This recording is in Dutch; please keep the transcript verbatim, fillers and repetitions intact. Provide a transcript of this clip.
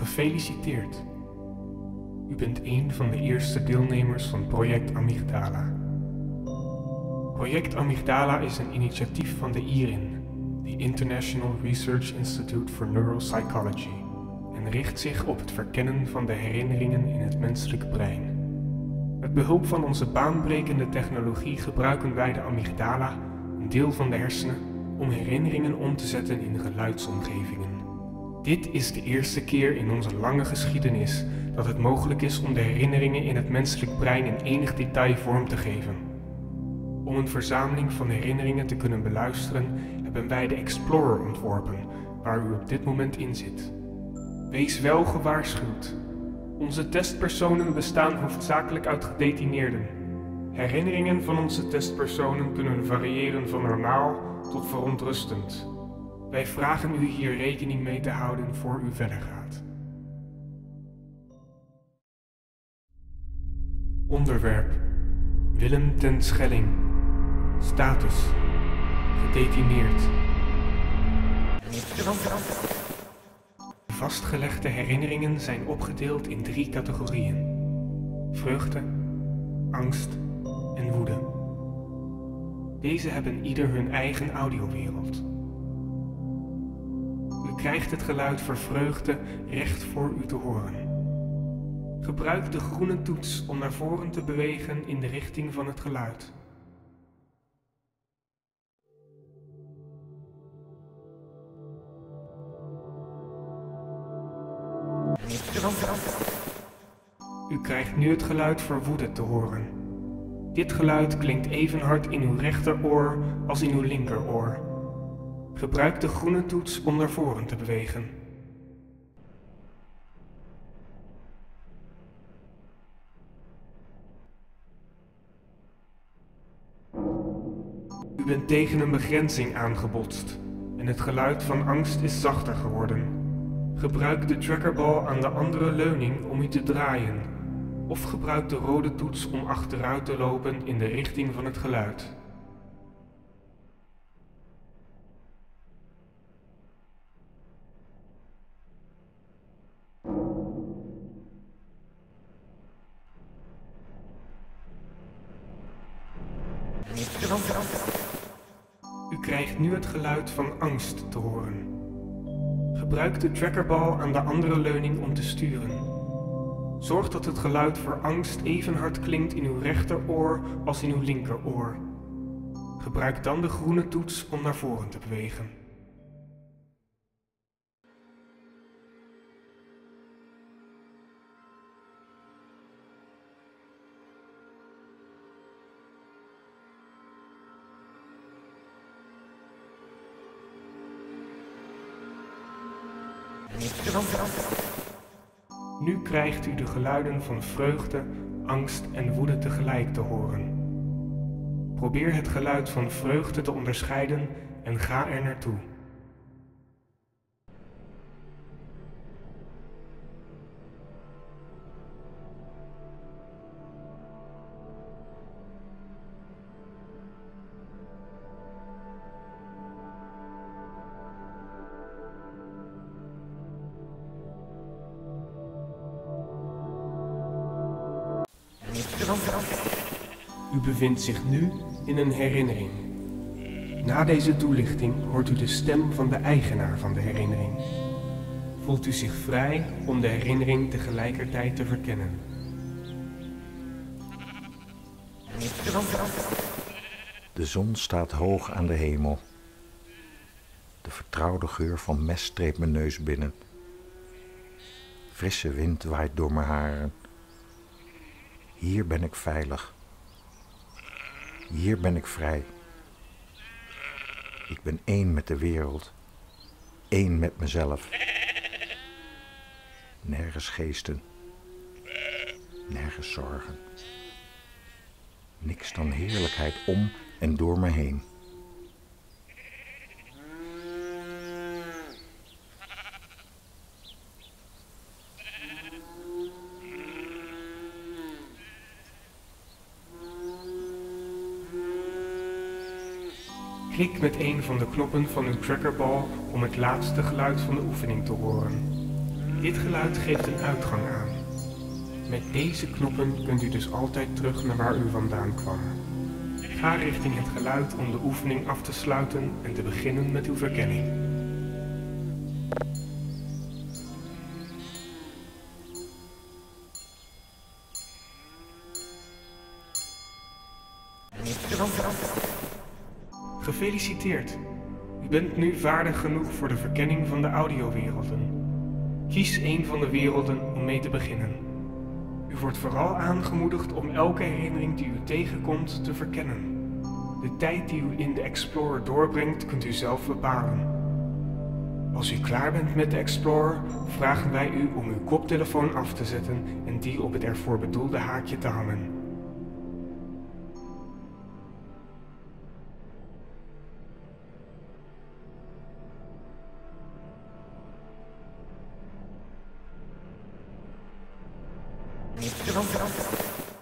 Gefeliciteerd! U bent een van de eerste deelnemers van Project Amygdala. Project Amygdala is een initiatief van de I R I N, de International Research Institute for Neuropsychology, en richt zich op het verkennen van de herinneringen in het menselijk brein. Met behulp van onze baanbrekende technologie gebruiken wij de amygdala, een deel van de hersenen, om herinneringen om te zetten in geluidsomgevingen. Dit is de eerste keer in onze lange geschiedenis dat het mogelijk is om de herinneringen in het menselijk brein in enig detail vorm te geven. Om een verzameling van herinneringen te kunnen beluisteren, hebben wij de Explorer ontworpen, waar u op dit moment in zit. Wees wel gewaarschuwd. Onze testpersonen bestaan hoofdzakelijk uit gedetineerden. Herinneringen van onze testpersonen kunnen variëren van normaal tot verontrustend. Wij vragen u hier rekening mee te houden voor u verder gaat. Onderwerp: Willem ten Schelling. Status: gedetineerd. Vastgelegde herinneringen zijn opgedeeld in drie categorieën: vreugde, angst en woede. Deze hebben ieder hun eigen audiowereld. U krijgt het geluid voor vreugde recht voor u te horen. Gebruik de groene toets om naar voren te bewegen in de richting van het geluid. U krijgt nu het geluid voor woede te horen. Dit geluid klinkt even hard in uw rechteroor als in uw linkeroor. Gebruik de groene toets om naar voren te bewegen. U bent tegen een begrenzing aangebotst en het geluid van angst is zachter geworden. Gebruik de trackerbal aan de andere leuning om u te draaien, of gebruik de rode toets om achteruit te lopen in de richting van het geluid. U krijgt nu het geluid van angst te horen. Gebruik de trackerbal aan de andere leuning om te sturen. Zorg dat het geluid voor angst even hard klinkt in uw rechteroor als in uw linkeroor. Gebruik dan de groene toets om naar voren te bewegen. Nu krijgt u de geluiden van vreugde, angst en woede tegelijk te horen. Probeer het geluid van vreugde te onderscheiden en ga er naartoe. U bevindt zich nu in een herinnering. Na deze toelichting hoort u de stem van de eigenaar van de herinnering. Voelt u zich vrij om de herinnering tegelijkertijd te verkennen. De zon staat hoog aan de hemel. De vertrouwde geur van mest streept mijn neus binnen. Frisse wind waait door mijn haren. Hier ben ik veilig. Hier ben ik vrij. Ik ben één met de wereld. Één met mezelf. Nergens geesten. Nergens zorgen. Niks dan heerlijkheid om en door me heen. Klik met een van de knoppen van uw trackerbal om het laatste geluid van de oefening te horen. Dit geluid geeft een uitgang aan. Met deze knoppen kunt u dus altijd terug naar waar u vandaan kwam. Ga richting het geluid om de oefening af te sluiten en te beginnen met uw verkenning. Gefeliciteerd! U bent nu vaardig genoeg voor de verkenning van de audiowerelden. Kies een van de werelden om mee te beginnen. U wordt vooral aangemoedigd om elke herinnering die u tegenkomt te verkennen. De tijd die u in de Explorer doorbrengt kunt u zelf bepalen. Als u klaar bent met de Explorer, vragen wij u om uw koptelefoon af te zetten en die op het ervoor bedoelde haakje te hangen. Don't, don't, don't.